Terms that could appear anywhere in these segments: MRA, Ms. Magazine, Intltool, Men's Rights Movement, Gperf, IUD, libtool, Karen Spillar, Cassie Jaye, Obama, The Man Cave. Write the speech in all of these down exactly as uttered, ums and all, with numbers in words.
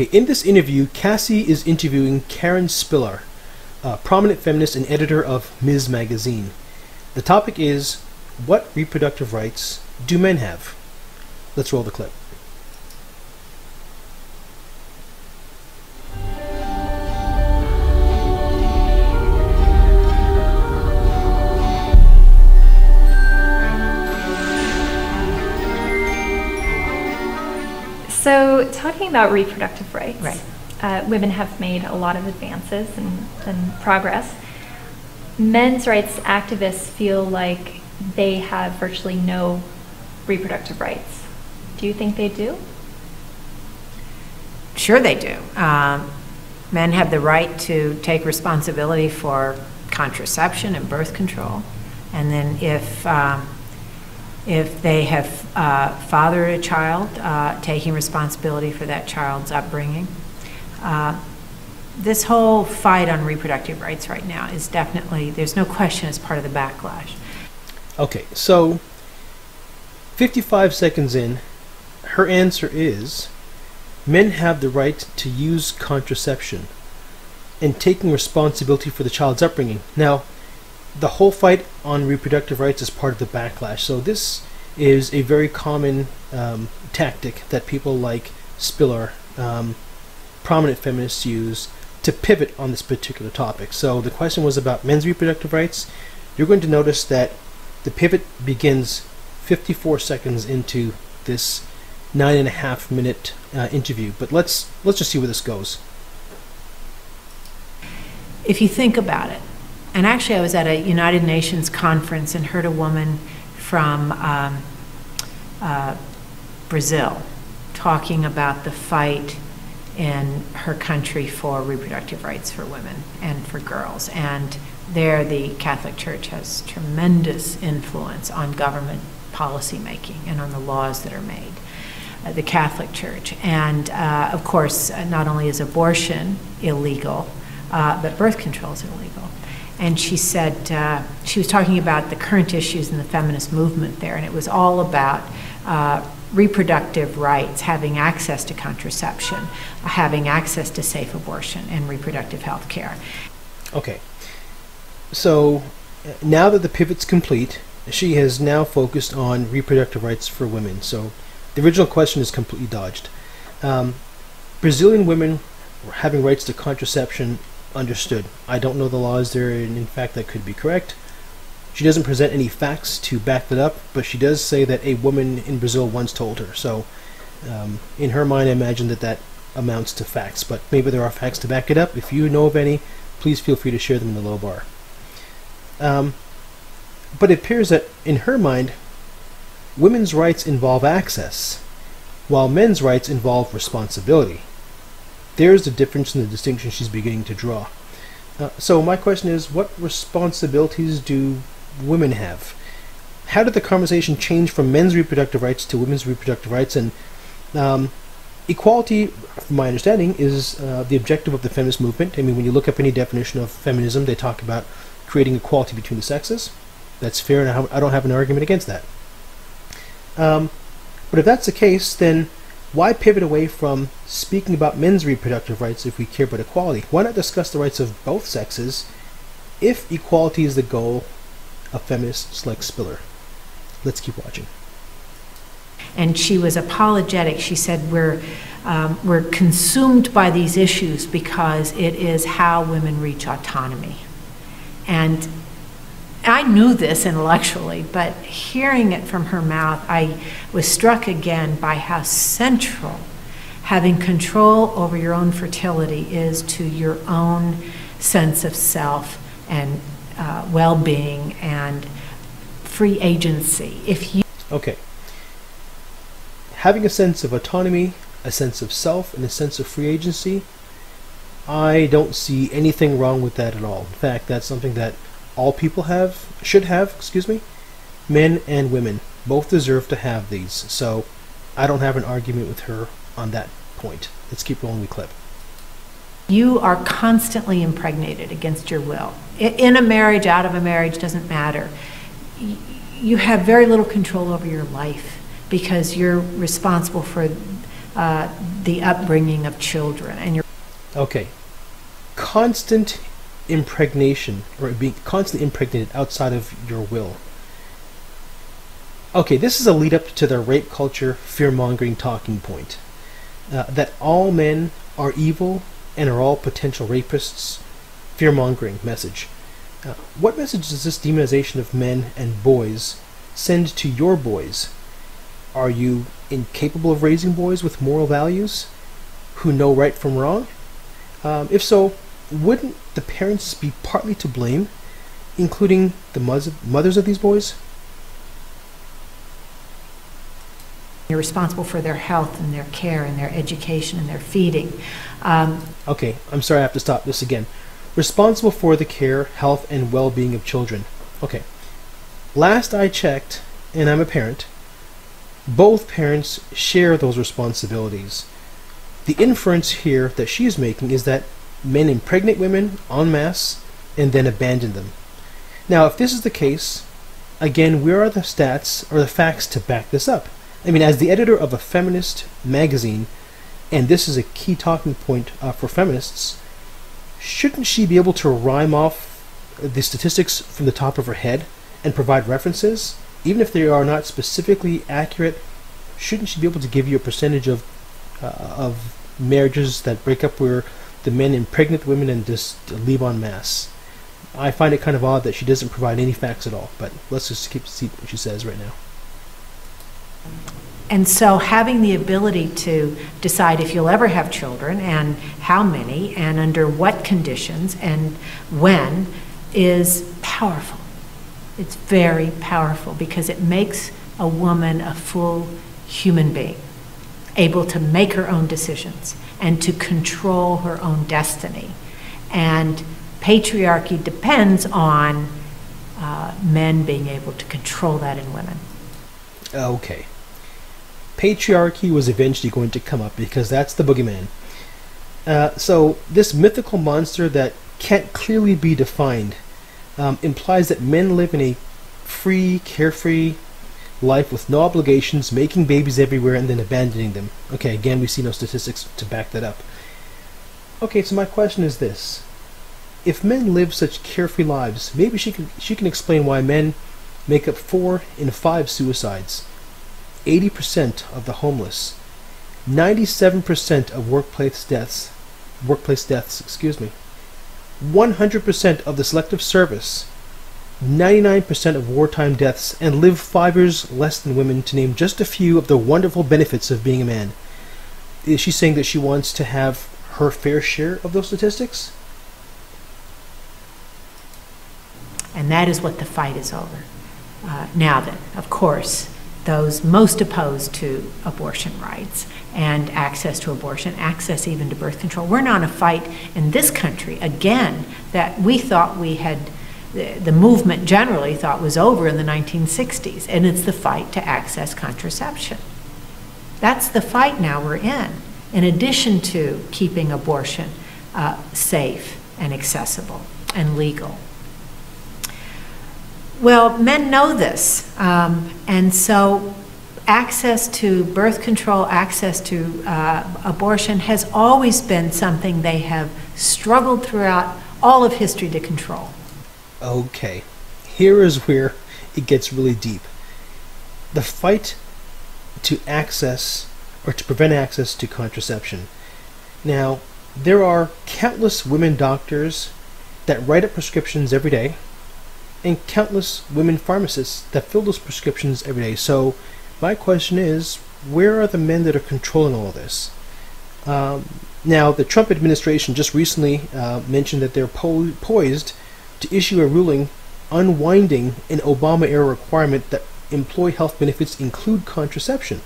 Okay, in this interview, Cassie is interviewing Karen Spillar, a prominent feminist and editor of Miz Magazine. The topic is, what reproductive rights do men have? Let's roll the clip. So, talking about reproductive rights, right. uh, women have made a lot of advances and, and progress. Men's rights activists feel like they have virtually no reproductive rights. Do you think they do? Sure they do. Um, men have the right to take responsibility for contraception and birth control. And then if um, If they have uh, fathered a child, uh, taking responsibility for that child's upbringing. Uh, this whole fight on reproductive rights right now is definitely, there's no question, it's part of the backlash. Okay, so fifty-five seconds in, her answer is, men have the right to use contraception and taking responsibility for the child's upbringing. Now, the whole fight on reproductive rights is part of the backlash. So this is a very common um, tactic that people like Spillar, um, prominent feminists, use to pivot on this particular topic. So the question was about men's reproductive rights. You're going to notice that the pivot begins fifty-four seconds into this nine and a half minute uh, interview. But let's let's just see where this goes. If you think about it. And actually, I was at a United Nations conference and heard a woman from um, uh, Brazil talking about the fight in her country for reproductive rights for women and for girls. And there, the Catholic Church has tremendous influence on government policy making and on the laws that are made, uh, the Catholic Church. And uh, of course, not only is abortion illegal, uh, but birth control is illegal. And she said, uh, she was talking about the current issues in the feminist movement there, and it was all about uh, reproductive rights, having access to contraception, having access to safe abortion and reproductive health care. Okay, so now that the pivot's complete, she has now focused on reproductive rights for women. So the original question is completely dodged. Um, Brazilian women were having rights to contraception. Understood. I don't know the laws there, and in fact that could be correct. She doesn't present any facts to back that up, but she does say that a woman in Brazil once told her. So um, in her mind, I imagine that that amounts to facts, but maybe there are facts to back it up. If you know of any, please feel free to share them in the low bar. Um, but it appears that in her mind, women's rights involve access, while men's rights involve responsibility. There's the difference in the distinction she's beginning to draw. Uh, so my question is, what responsibilities do women have? How did the conversation change from men's reproductive rights to women's reproductive rights? And um, equality, from my understanding, is uh, the objective of the feminist movement. I mean, when you look up any definition of feminism, they talk about creating equality between the sexes. That's fair, and I don't have an argument against that. Um, but if that's the case, then why pivot away from speaking about men's reproductive rights if we care about equality? Why not discuss the rights of both sexes if equality is the goal of feminists like Spillar? Let's keep watching. And she was apologetic. She said, we're, um, we're consumed by these issues because it is how women reach autonomy. And I knew this intellectually, but hearing it from her mouth, I was struck again by how central having control over your own fertility is to your own sense of self and uh, well-being and free agency. If you okay, having a sense of autonomy, a sense of self, and a sense of free agency, I don't see anything wrong with that at all. In fact, that's something that all people have, should have, excuse me, men and women both deserve to have these. So I don't have an argument with her on that point. Let's keep rolling the clip. You are constantly impregnated against your will. In a marriage, out of a marriage, doesn't matter. You have very little control over your life because you're responsible for uh, the upbringing of children. And you're okay. Constant impregnation, or being constantly impregnated outside of your will. Okay, this is a lead up to their rape culture, fear-mongering talking point. Uh, that all men are evil and are all potential rapists, fear-mongering message. Uh, what message does this demonization of men and boys send to your boys? Are you incapable of raising boys with moral values who know right from wrong? Um, if so, wouldn't the parents be partly to blame, including the mothers of these boys? You're responsible for their health and their care and their education and their feeding. Um, okay, I'm sorry I have to stop this again. Responsible for the care, health, and well-being of children. Okay, last I checked, and I'm a parent, both parents share those responsibilities. The inference here that she is making is that men impregnate women en masse and then abandon them. Now, if this is the case, again, where are the stats or the facts to back this up? I mean, as the editor of a feminist magazine, and this is a key talking point uh, for feminists, shouldn't she be able to rhyme off the statistics from the top of her head and provide references? Even if they are not specifically accurate, shouldn't she be able to give you a percentage of, uh, of marriages that break up where the men impregnate women and just leave en masse? I find it kind of odd that she doesn't provide any facts at all, but let's just keep see what she says right now. And so having the ability to decide if you'll ever have children and how many and under what conditions and when is powerful. It's very powerful because it makes a woman a full human being, able to make her own decisions and to control her own destiny. And patriarchy depends on uh, men being able to control that in women. Okay. Patriarchy was eventually going to come up because that's the boogeyman. Uh, so this mythical monster that can't clearly be defined um, implies that men live in a free, carefree life with no obligations, making babies everywhere and then abandoning them. Okay, again, we see no statistics to back that up. Okay, so my question is this. If men live such carefree lives, maybe she can, she can explain why men make up four in five suicides, eighty percent of the homeless, ninety-seven percent of workplace deaths, workplace deaths, excuse me, one hundred percent of the selective service, ninety-nine percent of wartime deaths, and live five years less than women, to name just a few of the wonderful benefits of being a man. Is she saying that she wants to have her fair share of those statistics? And that is what the fight is over. Uh, now then, of course, those most opposed to abortion rights and access to abortion, access even to birth control. We're not in a fight in this country, again, that we thought we had, the movement generally thought was over in the nineteen sixties, and it's the fight to access contraception. That's the fight now we're in, in addition to keeping abortion uh, safe and accessible and legal. Well, men know this, um, and so access to birth control, access to uh, abortion has always been something they have struggled throughout all of history to control. Okay, here is where it gets really deep. The fight to access, or to prevent access to contraception. Now, there are countless women doctors that write up prescriptions every day, and countless women pharmacists that fill those prescriptions every day. So my question is, where are the men that are controlling all of this? Um, now, the Trump administration just recently uh, mentioned that they're po poised to issue a ruling unwinding an Obama-era requirement that employee health benefits include contraception.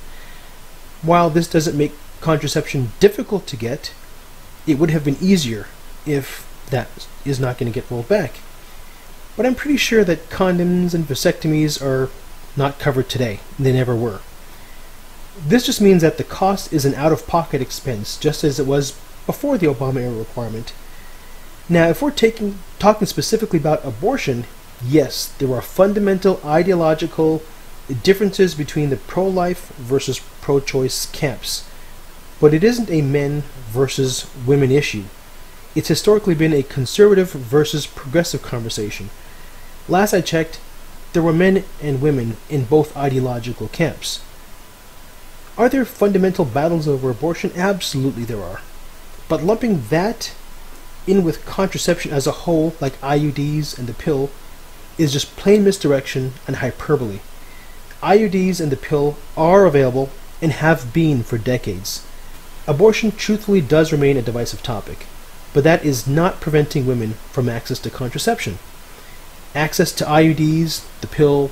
While this doesn't make contraception difficult to get, it would have been easier if that is not going to get rolled back. But I'm pretty sure that condoms and vasectomies are not covered today. They never were. This just means that the cost is an out-of-pocket expense, just as it was before the Obama-era requirement. Now, if we're taking, talking specifically about abortion, yes, there are fundamental ideological differences between the pro-life versus pro-choice camps. But it isn't a men versus women issue. It's historically been a conservative versus progressive conversation. Last I checked, there were men and women in both ideological camps. Are there fundamental battles over abortion? Absolutely there are. But lumping that in with contraception as a whole, like I U Ds and the pill, is just plain misdirection and hyperbole. I U Ds and the pill are available and have been for decades. Abortion truthfully does remain a divisive topic, but that is not preventing women from access to contraception. Access to I U Ds, the pill,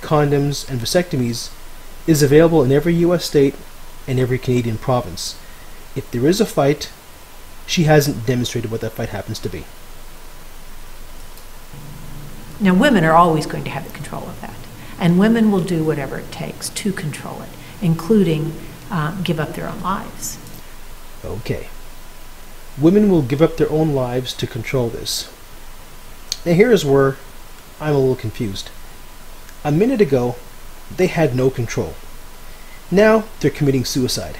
condoms, and vasectomies is available in every U S state and every Canadian province. If there is a fight, she hasn't demonstrated what that fight happens to be. Now, women are always going to have the control of that, and women will do whatever it takes to control it, including um, give up their own lives. Okay. Women will give up their own lives to control this. Now here is where I'm a little confused. A minute ago, they had no control. Now they're committing suicide.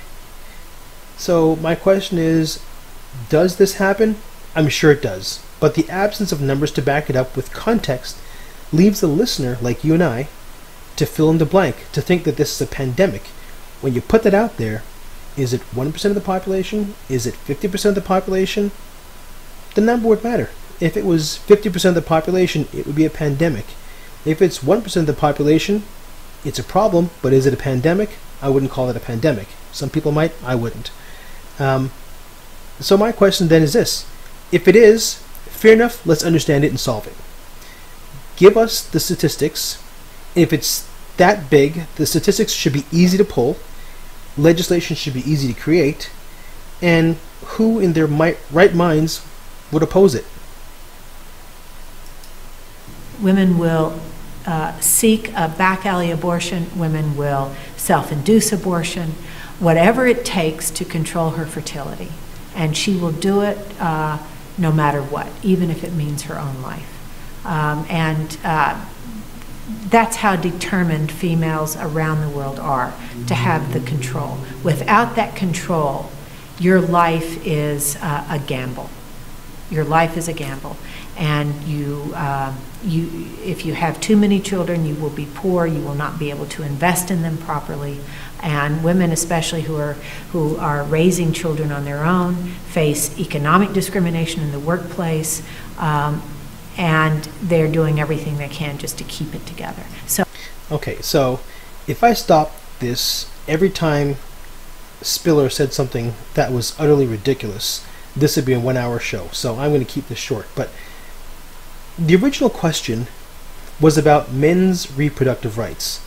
So my question is, does this happen? I'm sure it does, but the absence of numbers to back it up with context leaves the listener, like you and I, to fill in the blank, to think that this is a pandemic. When you put that out there, is it one percent of the population? Is it fifty percent of the population? The number would matter. If it was fifty percent of the population, it would be a pandemic. If it's one percent of the population, it's a problem, but is it a pandemic? I wouldn't call it a pandemic. Some people might, I wouldn't. Um, so my question then is this. If it is, fair enough, let's understand it and solve it. Give us the statistics. If it's that big, the statistics should be easy to pull. Legislation should be easy to create. And who in their might, right minds would oppose it? Women will uh, seek a back alley abortion. Women will self-induce abortion, whatever it takes to control her fertility. And she will do it uh, no matter what, even if it means her own life. Um, and uh, that's how determined females around the world are to have the control. Without that control, your life is uh, a gamble. Your life is a gamble. And you, uh, you, if you have too many children, you will be poor. You will not be able to invest in them properly. And women, especially who are, who are raising children on their own, face economic discrimination in the workplace, um, and they're doing everything they can just to keep it together. So, okay, so if I stop this every time Spillar said something that was utterly ridiculous, this would be a one-hour show, so I'm going to keep this short. But the original question was about men's reproductive rights.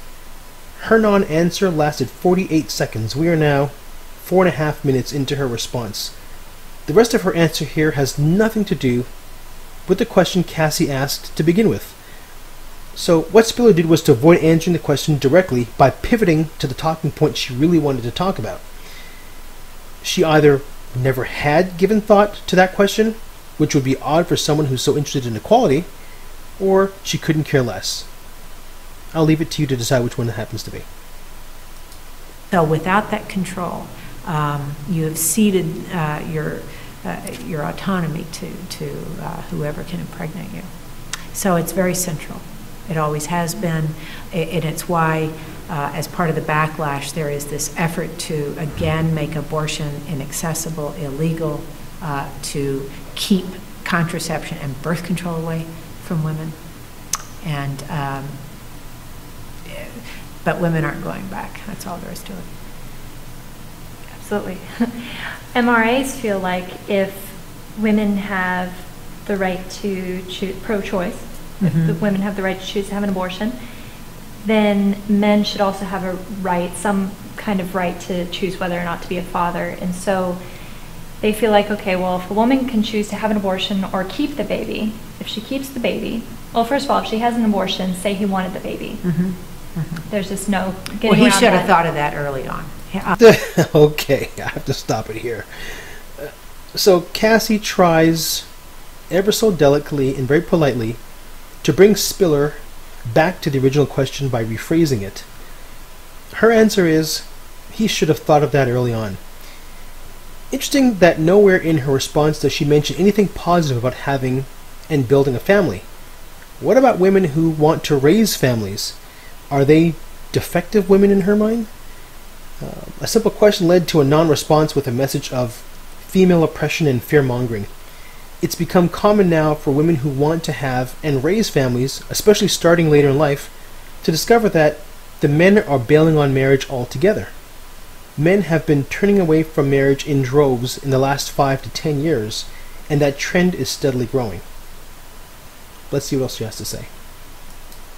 Her non-answer lasted forty-eight seconds. We are now four and a half minutes into her response. The rest of her answer here has nothing to do with the question Cassie asked to begin with. So what Spillar did was to avoid answering the question directly by pivoting to the talking point she really wanted to talk about. She either never had given thought to that question, which would be odd for someone who's so interested in equality, or she couldn't care less. I'll leave it to you to decide which one it happens to be. So without that control, um, you have ceded uh, your, uh, your autonomy to, to uh, whoever can impregnate you. So it's very central. It always has been, and it's why, uh, as part of the backlash, there is this effort to, again, make abortion inaccessible, illegal, Uh, to keep contraception and birth control away from women, and um, but women aren't going back. That's all there is to it. Absolutely. M R As feel like if women have the right to choose, pro-choice, mm-hmm. if the women have the right to choose to have an abortion, then men should also have a right, some kind of right to choose whether or not to be a father, and so they feel like, okay, well, if a woman can choose to have an abortion or keep the baby, if she keeps the baby, well, first of all, if she has an abortion, say he wanted the baby. Mm-hmm. Mm-hmm. There's just no getting Well, he should that. have thought of that early on. Yeah. Okay, I have to stop it here. Uh, so Cassie tries, ever so delicately and very politely, to bring Spillar back to the original question by rephrasing it. Her answer is, he should have thought of that early on. Interesting that nowhere in her response does she mention anything positive about having and building a family. What about women who want to raise families? Are they defective women in her mind? Uh, a simple question led to a non-response with a message of female oppression and fear-mongering. It's become common now for women who want to have and raise families, especially starting later in life, to discover that the men are bailing on marriage altogether. Men have been turning away from marriage in droves in the last five to ten years, and that trend is steadily growing. Let's see what else she has to say.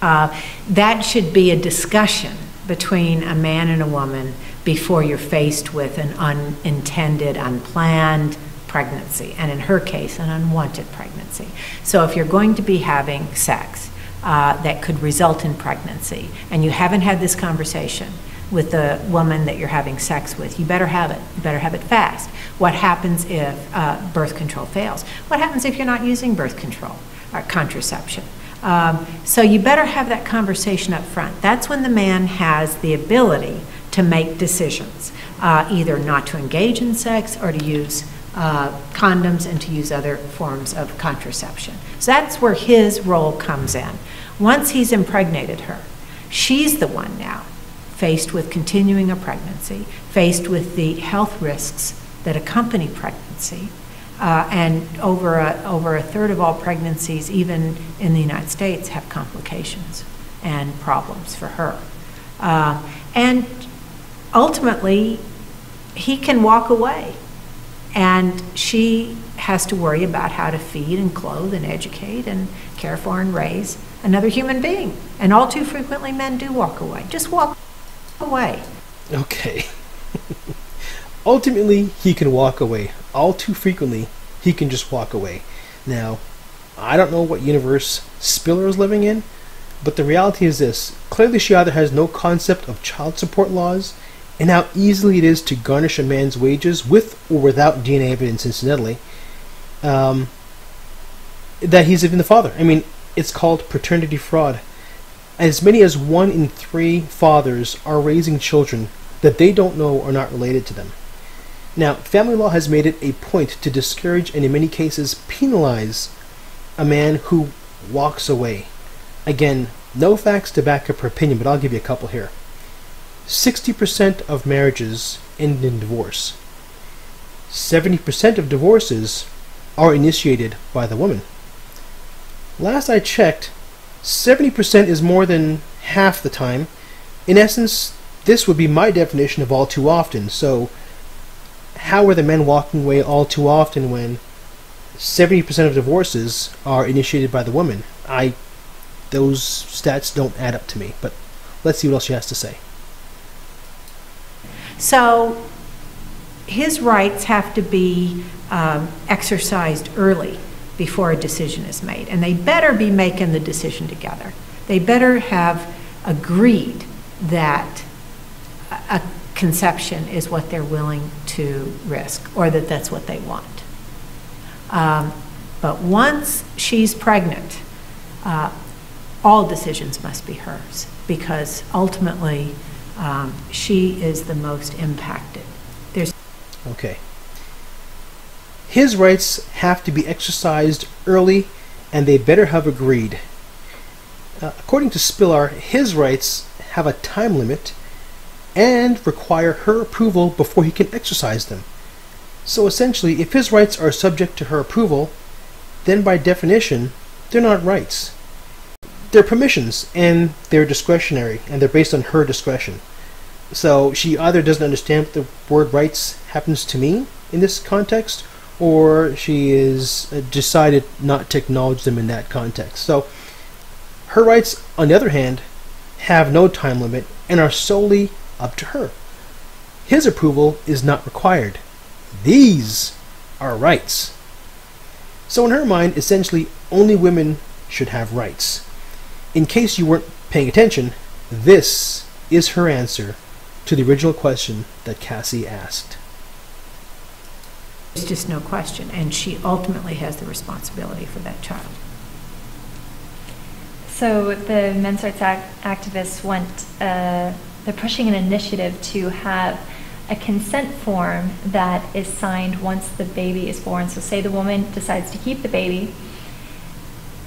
Uh, that should be a discussion between a man and a woman before you're faced with an unintended, unplanned pregnancy, and in her case, an unwanted pregnancy. So if you're going to be having sex uh, that could result in pregnancy, and you haven't had this conversation with the woman that you're having sex with, you better have it. You better have it fast. What happens if uh, birth control fails? What happens if you're not using birth control or contraception? Um, so you better have that conversation up front. That's when the man has the ability to make decisions, uh, either not to engage in sex or to use uh, condoms and to use other forms of contraception. So that's where his role comes in. Once he's impregnated her, she's the one now faced with continuing a pregnancy, faced with the health risks that accompany pregnancy, uh, and over a, over a third of all pregnancies, even in the United States, have complications and problems for her. Uh, and ultimately, he can walk away, and she has to worry about how to feed and clothe and educate and care for and raise another human being. And all too frequently, men do walk away. Just walk away. Okay. Ultimately, he can walk away. All too frequently, he can just walk away. Now, I don't know what universe Spillar is living in, but the reality is this. Clearly, she either has no concept of child support laws and how easily it is to garnish a man's wages with or without D N A evidence, incidentally, um, that he's even the father. I mean, it's called paternity fraud. As many as one in three fathers are raising children that they don't know are not related to them. Now, family law has made it a point to discourage and in many cases penalize a man who walks away. Again, no facts to back up her opinion, but I'll give you a couple here. sixty percent of marriages end in divorce. seventy percent of divorces are initiated by the woman. Last I checked, seventy percent is more than half the time. In essence, this would be my definition of all too often. So how are the men walking away all too often when seventy percent of divorces are initiated by the woman? I, those stats don't add up to me, but let's see what else she has to say. So his rights have to be um, exercised early before a decision is made, and they better be making the decision together. They better have agreed that a conception is what they're willing to risk, or that that's what they want. Um, but once she's pregnant, uh, all decisions must be hers, because ultimately um, she is the most impacted. There's okay. His rights have to be exercised early, and they better have agreed. Uh, according to Spillar, his rights have a time limit and require her approval before he can exercise them. So essentially, if his rights are subject to her approval, then by definition, they're not rights. They're permissions, and they're discretionary, and they're based on her discretion. So she either doesn't understand what the word rights happens to mean in this context, or she is decided not to acknowledge them in that context. So her rights, on the other hand, have no time limit and are solely up to her. His approval is not required. These are rights. So in her mind, essentially, only women should have rights. In case you weren't paying attention, this is her answer to the original question that Cassie asked. There's just no question, and she ultimately has the responsibility for that child. So the Men's Rights Act activists want, uh, they're pushing an initiative to have a consent form that is signed once the baby is born. So say the woman decides to keep the baby,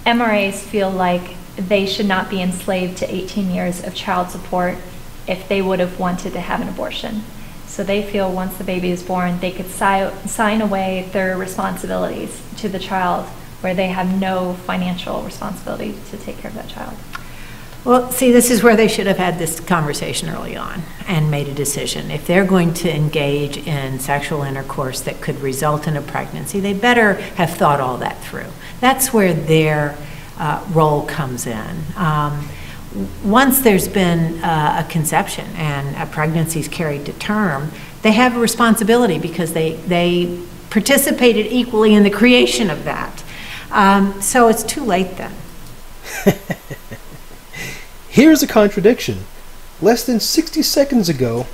M R As feel like they should not be enslaved to eighteen years of child support if they would have wanted to have an abortion. So they feel once the baby is born, they could si sign away their responsibilities to the child, where they have no financial responsibility to take care of that child. Well, see, this is where they should have had this conversation early on and made a decision. If they're going to engage in sexual intercourse that could result in a pregnancy, they better have thought all that through. That's where their uh, role comes in. Um, Once there's been uh, a conception and a pregnancy is carried to term, they have a responsibility because they, they participated equally in the creation of that. Um, so it's too late then. Here's a contradiction. Less than sixty seconds ago,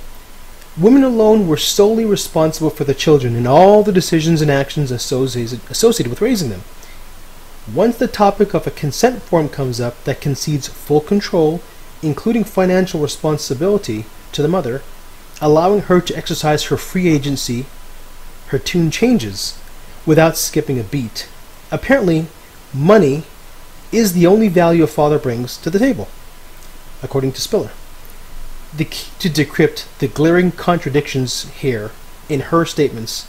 women alone were solely responsible for the children and all the decisions and actions associated, associated with raising them. Once the topic of a consent form comes up that concedes full control, including financial responsibility, to the mother, allowing her to exercise her free agency, her tune changes without skipping a beat. Apparently, money is the only value a father brings to the table, according to Spillar. The key to decrypt the glaring contradictions here in her statements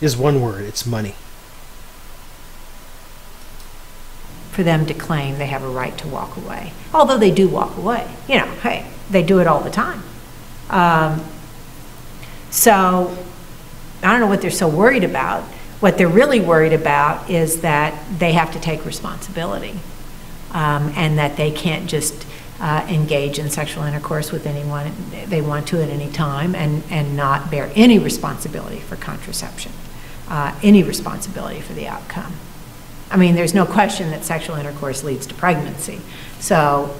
is one word, it's money. For them to claim they have a right to walk away, although they do walk away. You know, hey, they do it all the time. Um, so I don't know what they're so worried about. What they're really worried about is that they have to take responsibility um, and that they can't just uh, engage in sexual intercourse with anyone they want to at any time and, and not bear any responsibility for contraception, uh, any responsibility for the outcome. I mean, there's no question that sexual intercourse leads to pregnancy. So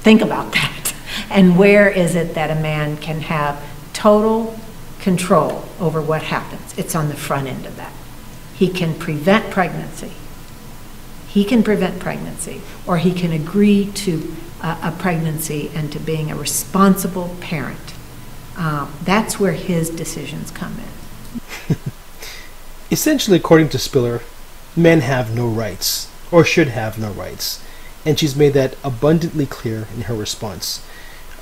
think about that. And where is it that a man can have total control over what happens? It's on the front end of that. He can prevent pregnancy. He can prevent pregnancy, or he can agree to uh, a pregnancy and to being a responsible parent. Uh, that's where his decisions come in. Essentially, according to Spillar, men have no rights, or should have no rights, and she's made that abundantly clear in her response.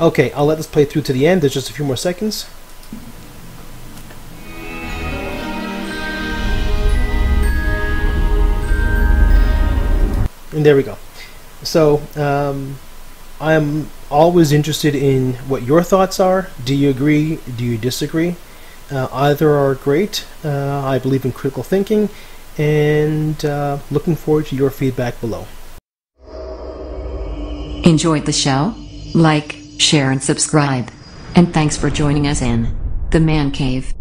Okay, I'll let this play through to the end. There's just a few more seconds. And there we go. So, um, I'm always interested in what your thoughts are. Do you agree? Do you disagree? Uh, either are great. Uh, I believe in critical thinking. And uh, looking forward to your feedback below. Enjoyed the show? Like, share and subscribe. And thanks for joining us in The Man Cave.